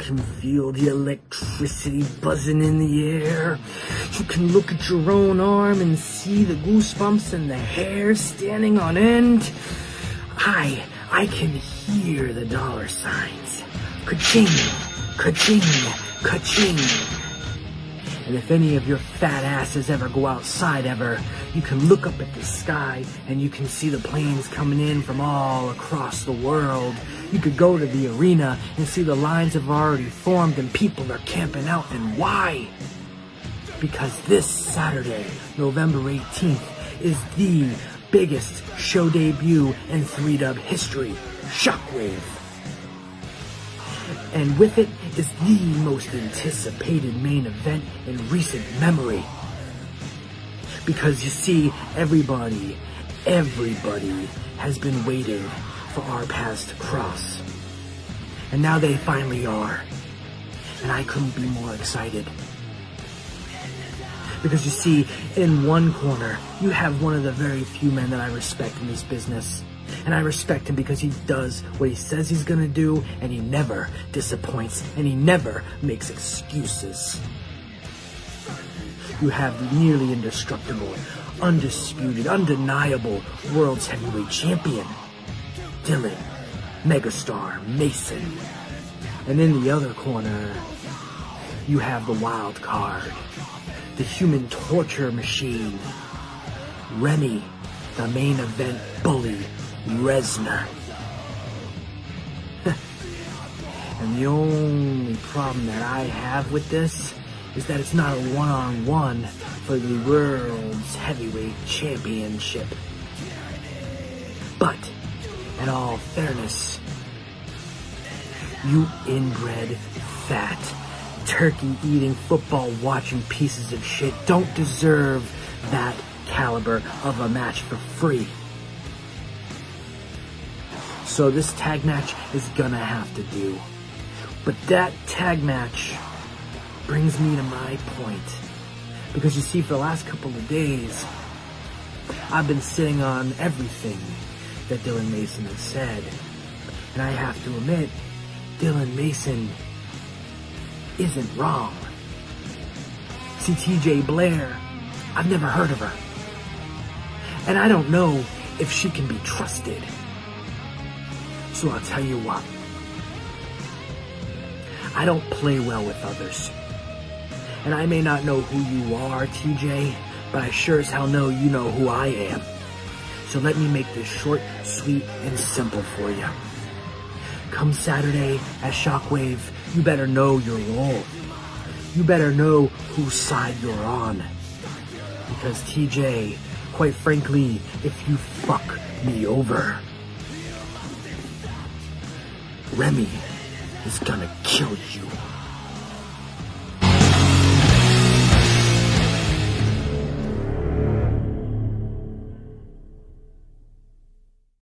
can feel the electricity buzzing in the air. You can look at your own arm and see the goosebumps and the hair standing on end. I can hear the dollar signs. Ka-ching, ka-ching, ka-ching. And if any of your fat asses ever go outside ever, you can look up at the sky and you can see the planes coming in from all across the world. You could go to the arena and see the lines have already formed and people are camping out. And why? Because this Saturday, November 18th, is the biggest show debut in 3Dub history, Shockwave. And with it is the most anticipated main event in recent memory. Because you see, everybody has been waiting for our paths to cross. And now they finally are. And I couldn't be more excited. Because you see, in one corner, you have one of the very few men that I respect in this business. And I respect him because he does what he says he's gonna do, and he never disappoints, and he never makes excuses. You have the nearly indestructible, undisputed, undeniable world's heavyweight champion, Dylan Megastar Mason. And in the other corner, you have the wild card, the human torture machine, Remy, the main event bully, Reznor. And the only problem that I have with this is that it's not a one-on-one for the world's heavyweight championship. But, in all fairness, you inbred, fat, turkey-eating, football-watching pieces of shit don't deserve that caliber of a match for free. So this tag match is gonna have to do. But that tag match brings me to my point. Because you see, for the last couple of days, I've been sitting on everything that Dylan Mason has said. And I have to admit, Dylan Mason isn't wrong. See, TJ Blair, I've never heard of her. And I don't know if she can be trusted. So I'll tell you what, I don't play well with others. And I may not know who you are, TJ, but I sure as hell know you know who I am. So let me make this short, sweet, and simple for you. Come Saturday at Shockwave, you better know your role. You better know whose side you're on. Because TJ, quite frankly, if you fuck me over, Remy is gonna kill you.